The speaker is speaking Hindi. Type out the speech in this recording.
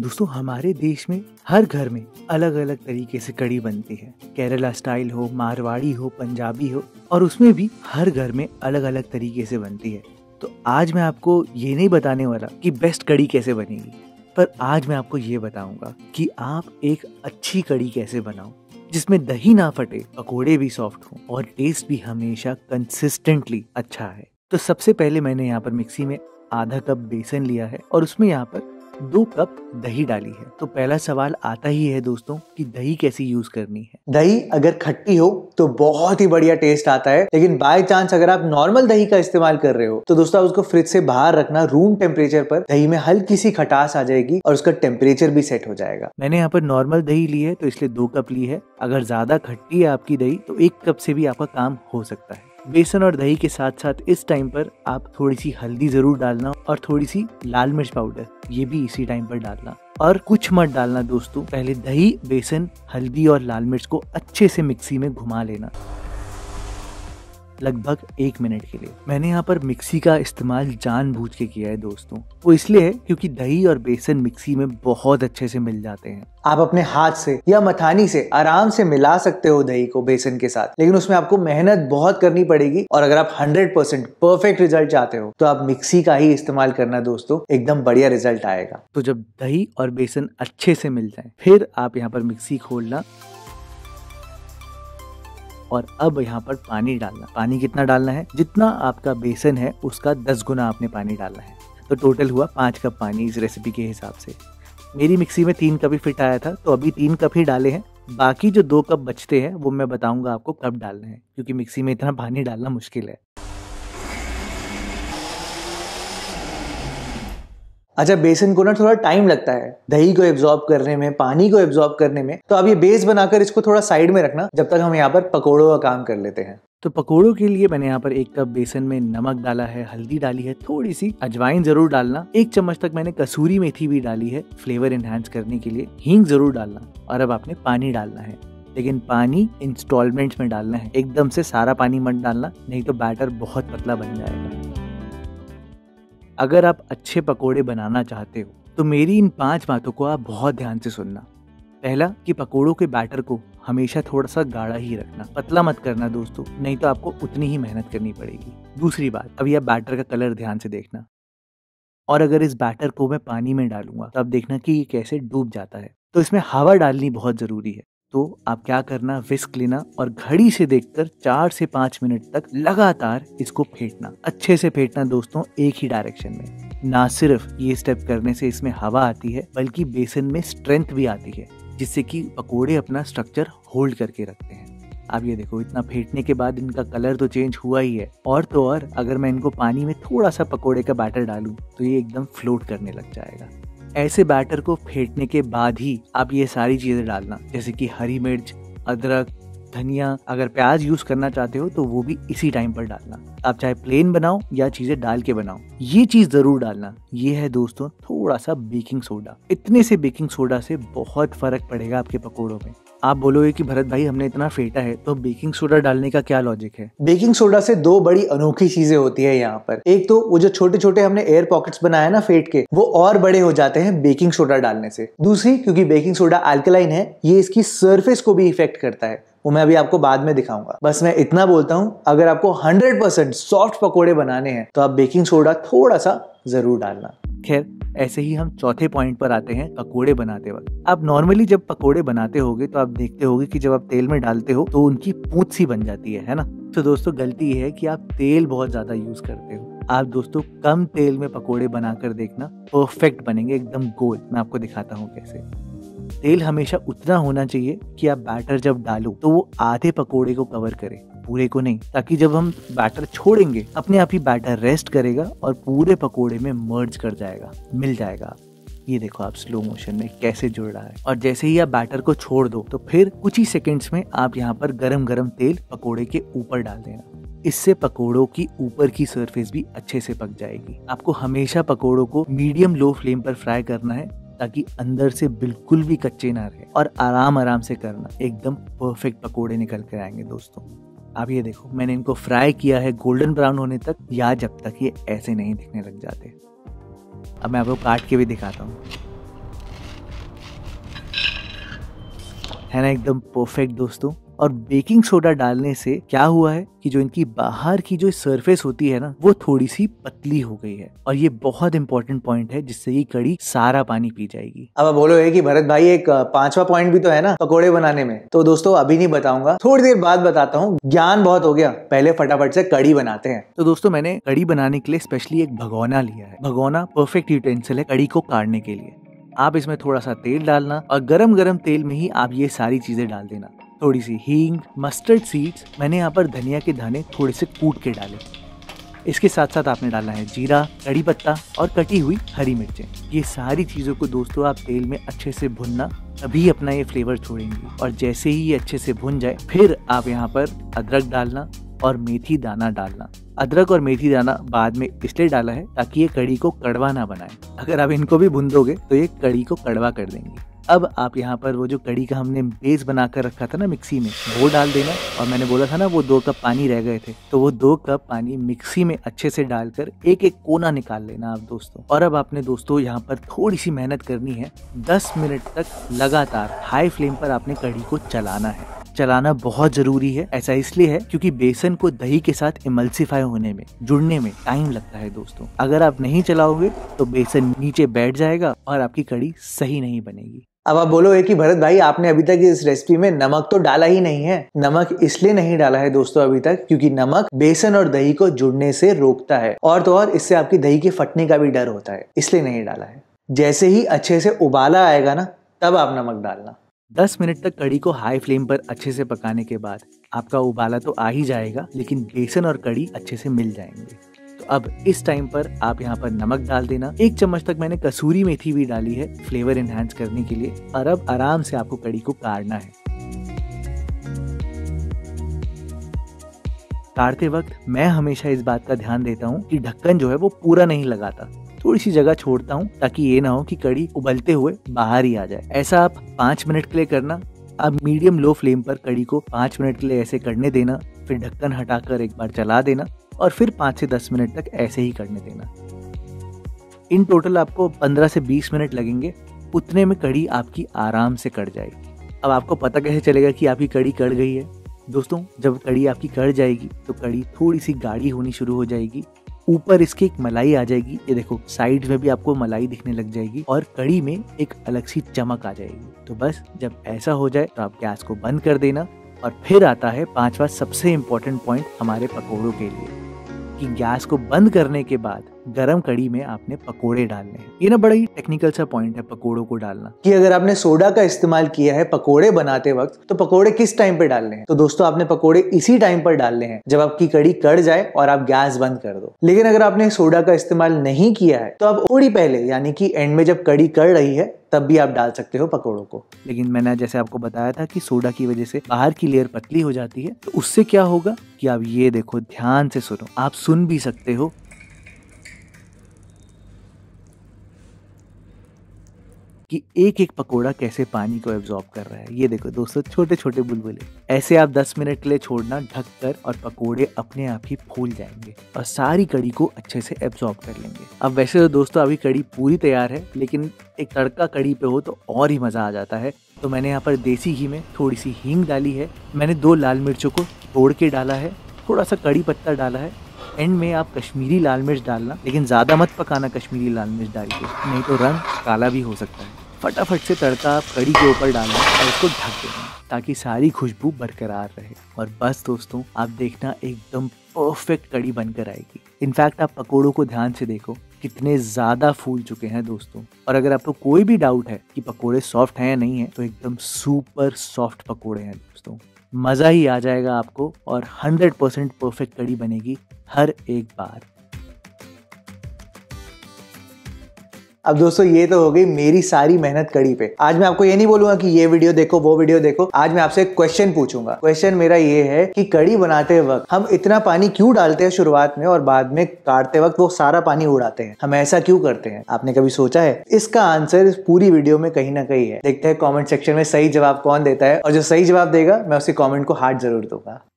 दोस्तों हमारे देश में हर घर में अलग अलग तरीके से कड़ी बनती है। केरला स्टाइल हो, मारवाड़ी हो, पंजाबी हो, और उसमें भी हर घर में अलग अलग तरीके से बनती है। तो आज मैं आपको ये नहीं बताने वाला कि बेस्ट कड़ी कैसे बनेगी, पर आज मैं आपको ये बताऊंगा कि आप एक अच्छी कड़ी कैसे बनाओ जिसमें दही ना फटे, पकौड़े भी सॉफ्ट हों और टेस्ट भी हमेशा कंसिस्टेंटली अच्छा है। तो सबसे पहले मैंने यहाँ पर मिक्सी में आधा कप बेसन लिया है और उसमें यहाँ पर 2 कप दही डाली है। तो पहला सवाल आता ही है दोस्तों कि दही कैसी यूज करनी है। दही अगर खट्टी हो तो बहुत ही बढ़िया टेस्ट आता है, लेकिन बाय चांस अगर आप नॉर्मल दही का इस्तेमाल कर रहे हो तो दोस्तों उसको फ्रिज से बाहर रखना। रूम टेम्परेचर पर दही में हल्की सी खटास आ जाएगी और उसका टेम्परेचर भी सेट हो जाएगा। मैंने यहाँ पर नॉर्मल दही ली है तो इसलिए 2 कप ली है। अगर ज्यादा खट्टी है आपकी दही तो 1 कप से भी आपका काम हो सकता है। बेसन और दही के साथ साथ इस टाइम पर आप थोड़ी सी हल्दी जरूर डालना और थोड़ी सी लाल मिर्च पाउडर, ये भी इसी टाइम पर डालना और कुछ मत डालना दोस्तों। पहले दही, बेसन, हल्दी और लाल मिर्च को अच्छे से मिक्सी में घुमा लेना लगभग 1 मिनट के लिए। मैंने यहाँ पर मिक्सी का इस्तेमाल जानबूझ के किया है दोस्तों, वो इसलिए है क्योंकि दही और बेसन मिक्सी में बहुत अच्छे से मिल जाते हैं। आप अपने हाथ से या मथानी से आराम से मिला सकते हो दही को बेसन के साथ, लेकिन उसमें आपको मेहनत बहुत करनी पड़ेगी। और अगर आप 100% परफेक्ट रिजल्ट चाहते हो तो आप मिक्सी का ही इस्तेमाल करना दोस्तों, एकदम बढ़िया रिजल्ट आएगा। तो जब दही और बेसन अच्छे से मिल जाए फिर आप यहाँ पर मिक्सी खोलना और अब यहाँ पर पानी डालना। पानी कितना डालना है? जितना आपका बेसन है उसका 10 गुना आपने पानी डालना है। तो टोटल हुआ 5 कप पानी इस रेसिपी के हिसाब से। मेरी मिक्सी में 3 कप ही फिट आया था तो अभी 3 कप ही डाले हैं। बाकी जो 2 कप बचते हैं वो मैं बताऊंगा आपको कब डालना है, क्योंकि मिक्सी में इतना पानी डालना मुश्किल है। अच्छा, बेसन को ना थोड़ा टाइम लगता है दही को एब्जॉर्ब करने में, पानी को एब्जॉर्ब करने में, तो आप ये बेस बनाकर इसको थोड़ा साइड में रखना जब तक हम यहाँ पर पकौड़ों का काम कर लेते हैं। तो पकौड़ों के लिए मैंने यहाँ पर 1 कप बेसन में नमक डाला है, हल्दी डाली है, थोड़ी सी अजवाइन जरूर डालना, 1 चम्मच तक मैंने कसूरी मेथी भी डाली है फ्लेवर एनहांस करने के लिए, हींग जरूर डालना और अब आपने पानी डालना है, लेकिन पानी इंस्टॉलमेंट्स में डालना है, एकदम से सारा पानी मत डालना नहीं तो बैटर बहुत पतला बन जाएगा। अगर आप अच्छे पकोड़े बनाना चाहते हो तो मेरी इन 5 बातों को आप बहुत ध्यान से सुनना। पहला कि पकोड़ों के बैटर को हमेशा थोड़ा सा गाढ़ा ही रखना, पतला मत करना दोस्तों, नहीं तो आपको उतनी ही मेहनत करनी पड़ेगी। दूसरी बात, अभी आप बैटर का कलर ध्यान से देखना। और अगर इस बैटर को मैं पानी में डालूंगा तो आप देखना कि ये कैसे डूब जाता है, तो इसमें हवा डालनी बहुत ज़रूरी है। तो आप क्या करना, विस्क लेना और घड़ी से देखकर 4 से 5 मिनट तक लगातार इसको फेंटना, अच्छे से फेंटना दोस्तों, एक ही डायरेक्शन में। ना सिर्फ ये स्टेप करने से इसमें हवा आती है बल्कि बेसन में स्ट्रेंथ भी आती है, जिससे कि पकोड़े अपना स्ट्रक्चर होल्ड करके रखते हैं। आप ये देखो, इतना फेंटने के बाद इनका कलर तो चेंज हुआ ही है, और तो और अगर मैं इनको पानी में थोड़ा सा पकोड़े का बैटर डालूं तो ये एकदम फ्लोट करने लग जाएगा। ऐसे बैटर को फेंटने के बाद ही आप ये सारी चीज़ें डालना, जैसे कि हरी मिर्च, अदरक, धनिया, अगर प्याज यूज़ करना चाहते हो तो वो भी इसी टाइम पर डालना। आप चाहे प्लेन बनाओ या चीज़ें डाल के बनाओ, ये चीज़ ज़रूर डालना, ये है दोस्तों थोड़ा सा बेकिंग सोडा। इतने से बेकिंग सोडा से बहुत फ़र्क पड़ेगा आपके पकौड़ों में। आप बोलोगे कि भरत भाई हमने इतना फेंटा है तो बेकिंग सोडा डालने का क्या लॉजिक है? बेकिंग सोडा से 2 बड़ी अनोखी चीजें होती है यहाँ पर। एक तो वो जो छोटे छोटे हमने एयर पॉकेट्स बनाए ना फेंट के, वो और बड़े हो जाते हैं बेकिंग सोडा डालने से। दूसरी, क्योंकि बेकिंग सोडा अल्कलाइन है, ये इसकी सरफेस को भी इफेक्ट करता है, वो मैं अभी आपको बाद में दिखाऊंगा। बस मैं इतना बोलता हूँ, अगर आपको 100% सॉफ्ट पकौड़े बनाने हैं तो आप बेकिंग सोडा थोड़ा सा जरूर डालना। खैर, ऐसे ही हम चौथे पॉइंट पर आते हैं, पकोड़े बनाते वक्त। आप नॉर्मली जब पकोड़े बनाते होगे तो आप देखते होगे कि जब आप तेल में डालते हो तो उनकी पूंछ सी बन जाती है ना। तो दोस्तों गलती ये है कि आप तेल बहुत ज्यादा यूज करते हो। आप दोस्तों कम तेल में पकोड़े बनाकर देखना, परफेक्ट बनेंगे, एकदम गोल। मैं आपको दिखाता हूँ कैसे। तेल हमेशा उतना होना चाहिए कि आप बैटर जब डालो तो वो आधे पकोड़े को कवर करे, पूरे को नहीं, ताकि जब हम बैटर छोड़ेंगे अपने आप ही बैटर रेस्ट करेगा और पूरे पकोड़े में मर्ज कर जाएगा, मिल जाएगा। ये देखो आप स्लो मोशन में कैसे जुड़ रहा है। और जैसे ही आप बैटर को छोड़ दो तो फिर कुछ ही सेकंड्स में आप यहाँ पर गरम गरम तेल पकोड़े के ऊपर डाल देना, इससे पकोड़ों की ऊपर की सरफेस भी अच्छे से पक जाएगी। आपको हमेशा पकोड़ों को मीडियम लो फ्लेम पर फ्राई करना है ताकि अंदर से बिल्कुल भी कच्चे ना रहे, और आराम आराम से करना, एकदम परफेक्ट पकोड़े निकल कर आएंगे दोस्तों। आप ये देखो, मैंने इनको फ्राई किया है गोल्डन ब्राउन होने तक, या जब तक ये ऐसे नहीं दिखने लग जाते। अब मैं आपको काट के भी दिखाता हूँ। है ना, एकदम परफेक्ट दोस्तों। और बेकिंग सोडा डालने से क्या हुआ है कि जो इनकी बाहर की जो सरफेस होती है ना, वो थोड़ी सी पतली हो गई है। और ये बहुत इंपॉर्टेंट पॉइंट है जिससे ये कड़ी सारा पानी पी जाएगी। अब बोलो ये कि भरत भाई एक पांचवा पॉइंट भी तो है ना पकोड़े बनाने में। तो दोस्तों अभी नहीं बताऊंगा, थोड़ी देर बाद बताता हूँ, ज्ञान बहुत हो गया, पहले फटाफट से कड़ी बनाते हैं। तो दोस्तों मैंने कड़ी बनाने के लिए स्पेशली एक भगोना लिया है। भगोना परफेक्ट यूटेंसिल है कड़ी को काटने के लिए। आप इसमें थोड़ा सा तेल डालना और गरम गरम तेल में ही आप ये सारी चीजें डाल देना। थोड़ी सी हींग, मस्टर्ड सीड्स, मैंने यहाँ पर धनिया के दाने थोड़े से कूट के डाले। इसके साथ साथ आपने डालना है जीरा, कड़ी पत्ता और कटी हुई हरी मिर्चें। ये सारी चीज़ों को दोस्तों आप तेल में अच्छे से भुनना, तभी अपना ये फ्लेवर छोड़ेंगे। और जैसे ही ये अच्छे से भुन जाए, फिर आप यहाँ पर अदरक डालना और मेथी दाना डालना। अदरक और मेथी दाना बाद में इसलिए डाला है ताकि ये कड़ी को कड़वा ना बनाए। अगर आप इनको भी भून दोगे तो ये कड़ी को कड़वा कर देंगे। अब आप यहाँ पर वो जो कड़ी का हमने बेस बनाकर रखा था ना मिक्सी में, वो डाल देना। और मैंने बोला था ना वो 2 कप पानी रह गए थे, तो वो 2 कप पानी मिक्सी में अच्छे से डालकर एक एक कोना निकाल लेना आप दोस्तों। और अब आपने दोस्तों यहाँ पर थोड़ी सी मेहनत करनी है। 10 मिनट तक लगातार हाई फ्लेम पर आपने कड़ी को चलाना है। चलाना बहुत जरूरी है। ऐसा इसलिए है क्योंकि बेसन को दही के साथ इमल्सिफाई होने में, जुड़ने में टाइम लगता है दोस्तों। अगर आप नहीं चलाओगे तो बेसन नीचे बैठ जाएगा और आपकी कड़ी सही नहीं बनेगी। अब आप बोलो कि भरत भाई आपने अभी तक इस रेसिपी में नमक तो डाला ही नहीं है। नमक इसलिए नहीं डाला है दोस्तों अभी तक क्योंकि नमक बेसन और दही को जुड़ने से रोकता है, और तो और इससे आपकी दही के फटने का भी डर होता है, इसलिए नहीं डाला है। जैसे ही अच्छे से उबाला आएगा ना, तब आप नमक डालना। 10 मिनट तक कड़ी को हाई फ्लेम पर अच्छे से पकाने के बाद आपका उबाला तो आ ही जाएगा, लेकिन बेसन और कड़ी अच्छे से मिल जाएंगे। अब इस टाइम पर आप यहाँ पर नमक डाल देना। 1 चम्मच तक मैंने कसूरी मेथी भी डाली है फ्लेवर एनहांस करने के लिए। और अब आराम से आपको कड़ी को काटना है। काटते वक्त मैं हमेशा इस बात का ध्यान देता हूँ कि ढक्कन जो है वो पूरा नहीं लगाता, थोड़ी सी जगह छोड़ता हूँ ताकि ये ना हो कि कड़ी उबलते हुए बाहर ही आ जाए। ऐसा आप 5 मिनट के लिए करना। अब मीडियम लो फ्लेम पर कड़ी को 5 मिनट के लिए ऐसे करने देना, फिर ढक्कन हटाकर एक बार चला देना और फिर 5 से 10 मिनट तक ऐसे ही करने देना। इन टोटल आपको 15 से 20 मिनट लगेंगे। उतने में कड़ी आपकी आराम से कट जाएगी। अब आपको पता कैसे चलेगा कि आपकी कड़ी कट गई है दोस्तों? जब कड़ी आपकी कट जाएगी तो कड़ी थोड़ी सी गाढ़ी होनी शुरू हो जाएगी, ऊपर इसकी एक मलाई आ जाएगी, ये देखो साइड में भी आपको मलाई दिखने लग जाएगी, और कड़ी में एक अलग सी चमक आ जाएगी। तो बस जब ऐसा हो जाए तो आप गैस को बंद कर देना। और फिर आता है 5वां सबसे इम्पोर्टेंट पॉइंट हमारे पकौड़ों के लिए कि गैस को बंद करने के बाद गरम कड़ी में आपने पकोड़े डालने हैं। ये ना बड़ा ही टेक्निकल सा पॉइंट है पकोड़ों को डालना, कि अगर आपने सोडा का इस्तेमाल किया है पकोड़े बनाते वक्त तो पकोड़े किस टाइम पे डालने हैं। तो दोस्तों आपने पकोड़े इसी टाइम पर डालने हैं जब आपकी कड़ी कट जाए और आप गैस बंद कर दो। लेकिन अगर आपने सोडा का इस्तेमाल नहीं किया है तो आप थोड़ी पहले, यानी कि एंड में जब कड़ी कट रही है, तब भी आप डाल सकते हो पकोड़ों को। लेकिन मैंने जैसे आपको बताया था कि सोडा की वजह से बाहर की लेयर पतली हो जाती है, तो उससे क्या होगा कि आप ये देखो, ध्यान से सुनो, आप सुन भी सकते हो। कि एक एक पकोड़ा कैसे पानी को एब्जॉर्ब कर रहा है। ये देखो दोस्तों, छोटे छोटे बुलबुले। ऐसे आप 10 मिनट के लिए छोड़ना ढक कर, और पकोड़े अपने आप ही फूल जाएंगे और सारी कड़ी को अच्छे से एब्जॉर्ब कर लेंगे। अब वैसे तो दोस्तों अभी कड़ी पूरी तैयार है, लेकिन एक तड़का कड़ी पे हो तो और ही मजा आ जाता है। तो मैंने यहाँ पर देसी घी में थोड़ी सी हींग डाली है, मैंने 2 लाल मिर्चों को तोड़ के डाला है, थोड़ा सा कड़ी पत्ता डाला है। एंड में आप कश्मीरी लाल मिर्च डालना, लेकिन ज्यादा मत पकाना कश्मीरी लाल मिर्च डाल के, नहीं तो रंग काला भी हो सकता है। फटाफट से तड़का आप कड़ी के ऊपर डालना और इसको ढक देना ताकि सारी खुशबू बरकरार रहे। और बस दोस्तों आप देखना एकदम परफेक्ट कड़ी बनकर आएगी। इनफैक्ट आप पकोड़ों को ध्यान से देखो, कितने ज़्यादा फूल चुके हैं दोस्तों। और अगर आपको कोई भी डाउट है कि पकोड़े सॉफ्ट हैं या नहीं है, तो एकदम सुपर सॉफ्ट पकोड़े हैं दोस्तों। मज़ा ही आ जाएगा आपको, और 100% परफेक्ट कड़ी बनेगी हर एक बार। अब दोस्तों ये तो हो गई मेरी सारी मेहनत कड़ी पे। आज मैं आपको ये नहीं बोलूंगा कि ये वीडियो देखो, वो वीडियो देखो। आज मैं आपसे क्वेश्चन पूछूंगा। क्वेश्चन मेरा ये है कि कड़ी बनाते वक्त हम इतना पानी क्यों डालते हैं शुरुआत में, और बाद में काटते वक्त वो सारा पानी उड़ाते हैं? हम ऐसा क्यों करते हैं? आपने कभी सोचा है? इसका आंसर इस पूरी वीडियो में कहीं ना कहीं है। देखते हैं कॉमेंट सेक्शन में सही जवाब कौन देता है, और जो सही जवाब देगा मैं उसी कॉमेंट को हार्ट जरूर दूंगा।